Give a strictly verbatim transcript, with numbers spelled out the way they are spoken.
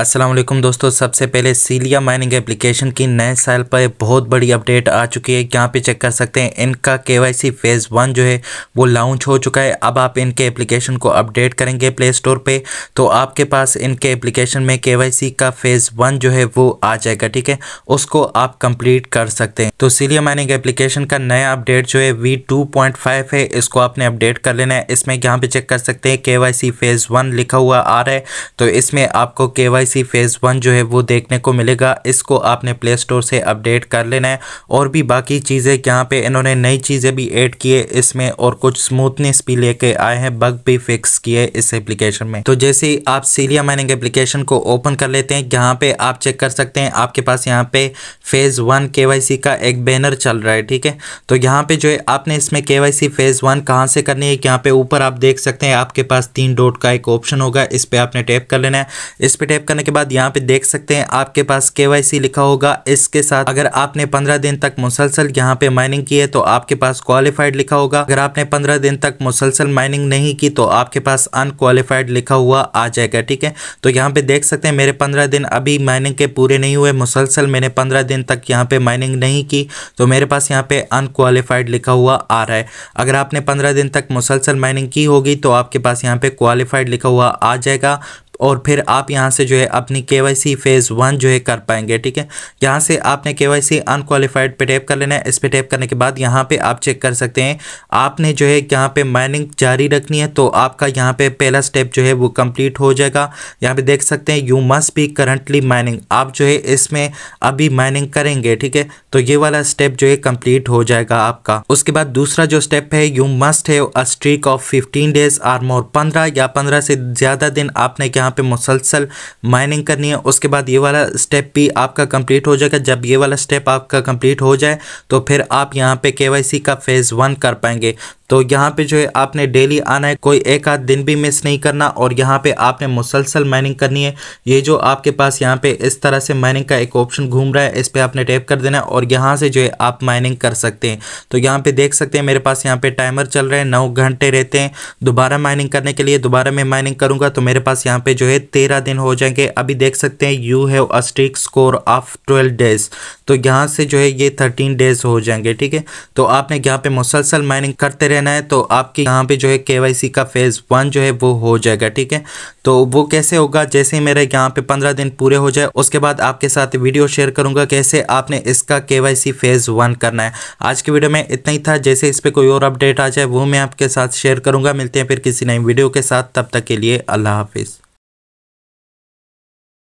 अस्सलाम वालेकुम दोस्तों, सबसे पहले सीलियम माइनिंग एप्लीकेशन की नए साल पर बहुत बड़ी अपडेट आ चुकी है। यहाँ पे चेक कर सकते हैं इनका केवाईसी फेज़ वन जो है वो लॉन्च हो चुका है। अब आप इनके एप्लीकेशन को अपडेट करेंगे प्ले स्टोर पे तो आपके पास इनके एप्लीकेशन में केवाईसी का फेज़ वन जो है वो आ जाएगा, ठीक है, उसको आप कंप्लीट कर सकते हैं। तो सीलियम माइनिंग एप्लीकेशन का नया अपडेट जो है वी टू पॉइंट फाइव है, इसको आपने अपडेट कर लेना है। इसमें यहाँ पे चेक कर सकते हैं केवाईसी फेज़ वन लिखा हुआ आ रहा है, तो इसमें आपको केवाईसी केवाईसी फेज़ वन जो है वो देखने को मिलेगा। इसको आपने प्ले स्टोर से अपडेट कर लेना है। और भी बाकी चीज़ें यहाँ पे इन्होंने नई चीज़ें भी ऐड किए इसमें, और कुछ स्मूथनेस भी लेके आए हैं, बग भी फिक्स किए इस एप्लीकेशन में। तो जैसे ही आप सीलियम माइनिंग एप्लीकेशन को ओपन कर लेते हैं, यहाँ पे आप चेक कर सकते हैं आपके पास यहाँ पे फेज़ वन केवाईसी का एक बैनर चल रहा है, ठीक है। तो यहाँ पे जो है आपने इसमें केवाईसी फेज़ वन कहाँ से करनी है, यहाँ पे ऊपर आप देख सकते हैं आपके पास तीन डॉट का एक ऑप्शन होगा, इस पर आपने टैप कर लेना है। इस पर टैप करने के बाद यहाँ पे देख सकते हैं आपके पास केवाईसी लिखा होगा। इसके साथ अगर आपने पंद्रह दिन तक मुसलसल यहाँ पे माइनिंग की है तो आपके पास क्वालिफाइड लिखा होगा। अगर आपने पंद्रह दिन तक मुसलसल माइनिंग नहीं की तो आपके पास अनक्वालिफाइड लिखा हुआ आ जाएगा, ठीक है। तो यहाँ पे देख सकते हैं मेरे पंद्रह दिन अभी माइनिंग के पूरे नहीं हुए, मुसलसल मैंने पंद्रह दिन तक यहाँ पे माइनिंग नहीं की तो मेरे पास यहाँ पे अनक्वालिफाइड लिखा हुआ आ रहा है। अगर आपने पंद्रह दिन तक मुसलसल माइनिंग की होगी तो आपके पास यहाँ पे क्वालिफाइड लिखा हुआ आ जाएगा, और फिर आप यहां से जो है अपनी केवाईसी फेज़ वन जो है कर पाएंगे, ठीक है। यहां से आपने केवाईसी अनक्वालिफाइड पे टैप कर लेना है। इस पे टैप करने के बाद यहां पे आप चेक कर सकते हैं आपने जो है यहां पे माइनिंग जारी रखनी है, तो आपका यहां पे पहला स्टेप जो है वो कंप्लीट हो जाएगा। यहां पे देख सकते हैं you must be currently mining, आप जो है इसमें अभी माइनिंग करेंगे, ठीक है। तो ये वाला स्टेप जो है कंप्लीट हो जाएगा आपका। उसके बाद दूसरा जो स्टेप है you must have a streak of fifteen days or more, पंद्रह या पंद्रह से ज़्यादा दिन आपने यहाँ पे मुसलसल माइनिंग करनी है। उसके बाद ये वाला स्टेप भी आपका कंप्लीट हो जाएगा। जब ये वाला स्टेप आपका कंप्लीट हो जाए तो फिर आप यहाँ पे केवाईसी का फेज़ वन कर पाएंगे। तो यहाँ पे जो है आपने डेली आना है, कोई एक आध दिन भी मिस नहीं करना, और यहाँ पे आपने मुसलसल माइनिंग करनी है। ये जो आपके पास यहाँ पे इस तरह से माइनिंग का एक ऑप्शन घूम रहा है, इस पर आपने टैप कर देना है और यहाँ से जो है आप माइनिंग कर सकते हैं। तो यहाँ पे देख सकते हैं मेरे पास यहाँ पे टाइमर चल रहा है, नौ घंटे रहते हैं दोबारा माइनिंग करने के लिए। दोबारा मैं माइनिंग करूँगा तो मेरे पास यहाँ पे जो है तेरह दिन हो जाएंगे। अभी देख सकते हैं you have a streak score of twelve days, तो यहाँ से जो है ये थर्टीन डेज हो जाएंगे, ठीक है। तो आपने यहाँ पे मुसलसल माइनिंग करते रहना है तो आपके यहाँ पे जो है केवाईसी का फेज़ वन जो है वो हो जाएगा, ठीक है। तो वो कैसे होगा, जैसे ही मेरे यहाँ पे पंद्रह दिन पूरे हो जाए उसके बाद आपके साथ वीडियो शेयर करूँगा कैसे आपने इसका केवाईसी फेज़ वन करना है। आज की वीडियो में इतना ही था, जैसे इस पर कोई और अपडेट आ जाए वो मैं आपके साथ शेयर करूँगा। मिलते हैं फिर किसी नई वीडियो के साथ, तब तक के लिए अल्लाह हाफिज़।